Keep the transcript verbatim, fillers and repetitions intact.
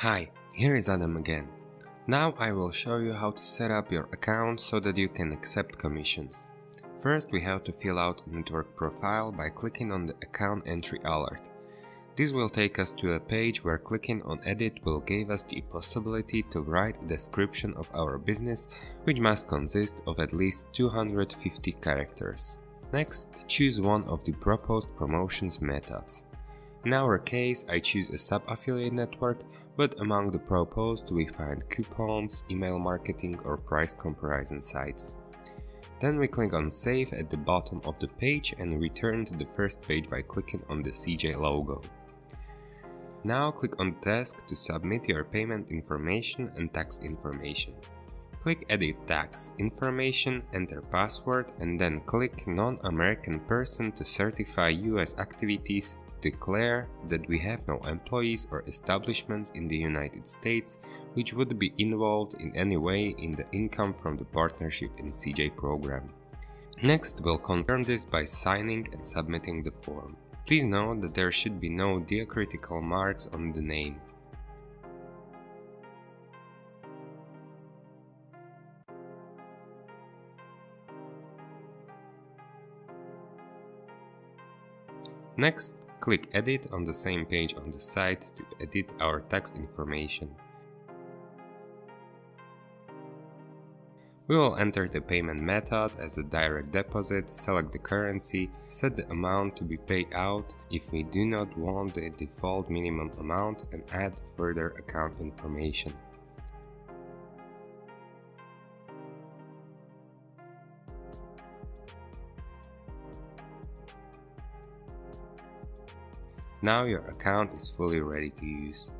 Hi, here is Adam again. Now I will show you how to set up your account so that you can accept commissions. First, we have to fill out a network profile by clicking on the account entry alert. This will take us to a page where clicking on edit will give us the possibility to write a description of our business, which must consist of at least two hundred fifty characters. Next, choose one of the proposed promotions methods. In our case, I choose a sub-affiliate network, but among the proposed we find coupons, email marketing or price comparison sites. Then we click on Save at the bottom of the page and return to the first page by clicking on the C J logo. Now click on Task to submit your payment information and tax information. Click Edit Tax Information, enter password and then click Non-American Person to certify U S activities. Declare that we have no employees or establishments in the United States which would be involved in any way in the income from the Partnership in C J program. Next, we'll confirm this by signing and submitting the form. Please note that there should be no diacritical marks on the name. Next, click Edit on the same page on the site to edit our tax information. We will enter the payment method as a direct deposit, select the currency, set the amount to be paid out if we do not want the default minimum amount and add further account information. Now your account is fully ready to use.